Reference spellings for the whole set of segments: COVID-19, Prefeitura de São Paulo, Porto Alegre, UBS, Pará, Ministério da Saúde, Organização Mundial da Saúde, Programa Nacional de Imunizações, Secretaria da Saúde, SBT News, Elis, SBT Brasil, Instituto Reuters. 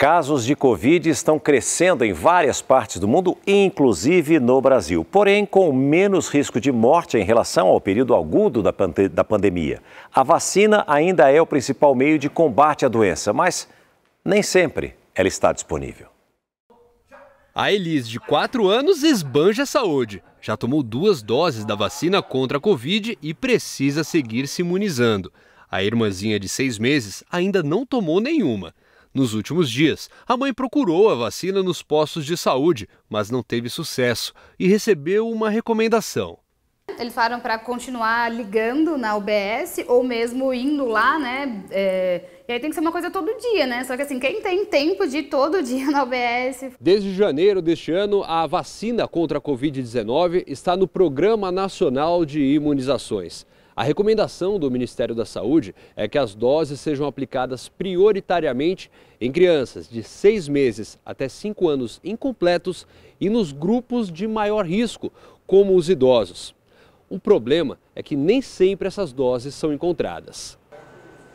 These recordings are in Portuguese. Casos de Covid estão crescendo em várias partes do mundo, inclusive no Brasil, porém com menos risco de morte em relação ao período agudo da pandemia. A vacina ainda é o principal meio de combate à doença, mas nem sempre ela está disponível. A Elis, de 4 anos, esbanja a saúde. Já tomou 2 doses da vacina contra a Covid e precisa seguir se imunizando. A irmãzinha de 6 meses ainda não tomou nenhuma. Nos últimos dias, a mãe procurou a vacina nos postos de saúde, mas não teve sucesso e recebeu uma recomendação. Eles falaram para continuar ligando na UBS ou mesmo indo lá, né? E aí tem que ser uma coisa todo dia, né? Só que assim, quem tem tempo de ir todo dia na UBS? Desde janeiro deste ano, a vacina contra a Covid-19 está no Programa Nacional de Imunizações. A recomendação do Ministério da Saúde é que as doses sejam aplicadas prioritariamente em crianças de 6 meses até 5 anos incompletos e nos grupos de maior risco, como os idosos. O problema é que nem sempre essas doses são encontradas.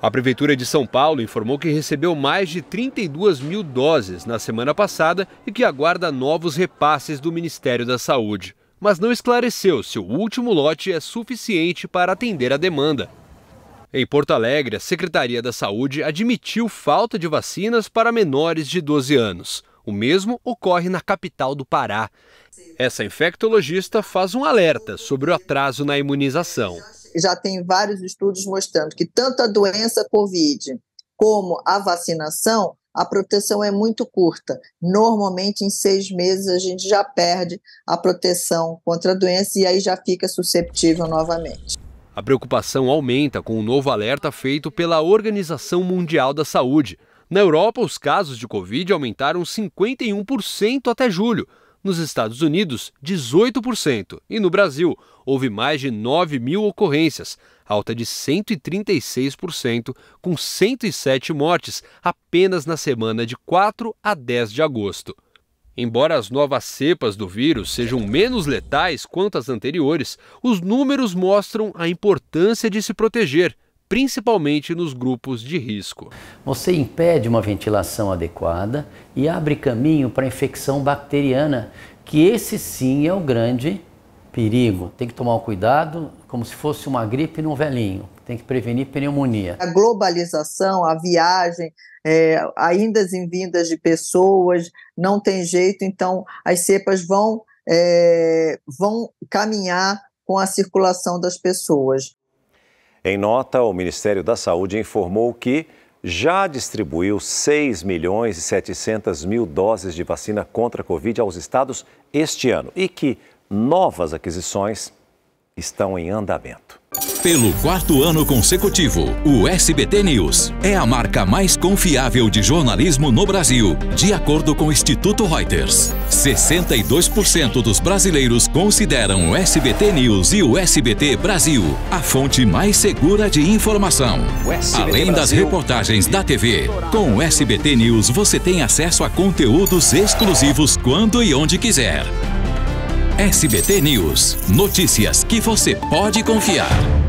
A Prefeitura de São Paulo informou que recebeu mais de 32 mil doses na semana passada e que aguarda novos repasses do Ministério da Saúde. Mas não esclareceu se o último lote é suficiente para atender a demanda. Em Porto Alegre, a Secretaria da Saúde admitiu falta de vacinas para menores de 12 anos. O mesmo ocorre na capital do Pará. Essa infectologista faz um alerta sobre o atraso na imunização. Já tem vários estudos mostrando que tanto a doença Covid como a vacinação, a proteção é muito curta. Normalmente, em 6 meses, a gente já perde a proteção contra a doença e aí já fica suscetível novamente. A preocupação aumenta com um novo alerta feito pela Organização Mundial da Saúde. Na Europa, os casos de Covid aumentaram 51% até julho. Nos Estados Unidos, 18%. E no Brasil, houve mais de 9 mil ocorrências, alta de 136%, com 107 mortes apenas na semana de 4 a 10 de agosto. Embora as novas cepas do vírus sejam menos letais quanto as anteriores, os números mostram a importância de se proteger, principalmente nos grupos de risco. Você impede uma ventilação adequada e abre caminho para a infecção bacteriana, que esse sim é o grande perigo. Tem que tomar um cuidado como se fosse uma gripe num velhinho. Tem que prevenir pneumonia. A globalização, a viagem, ainda em vindas de pessoas, não tem jeito. Então as cepas vão caminhar com a circulação das pessoas. Em nota, o Ministério da Saúde informou que já distribuiu 6 milhões e 700 mil doses de vacina contra a Covid aos estados este ano e que novas aquisições estão em andamento. Pelo 4º ano consecutivo, o SBT News é a marca mais confiável de jornalismo no Brasil, de acordo com o Instituto Reuters. 62% dos brasileiros consideram o SBT News e o SBT Brasil a fonte mais segura de informação. Além das reportagens da TV, com o SBT News você tem acesso a conteúdos exclusivos quando e onde quiser. SBT News, notícias que você pode confiar.